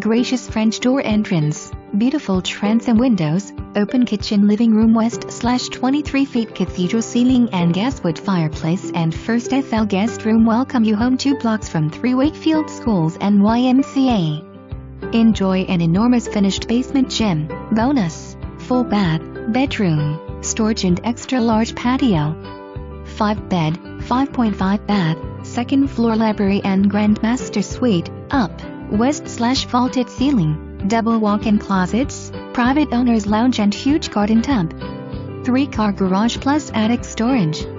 gracious French door entrance, beautiful transom windows, open kitchen living room west/23 feet cathedral ceiling and gaswood fireplace and first SL guest room welcome you home 2 blocks from 3 Wakefield schools and YMCA. Enjoy an enormous finished basement gym, bonus, full bath, bedroom, storage and extra large patio. 5 bed, 5.5 bath, second floor library and grandmaster suite, up, west/vaulted ceiling, double walk-in closets, private owner's lounge and huge garden tub. 3-car garage plus attic storage.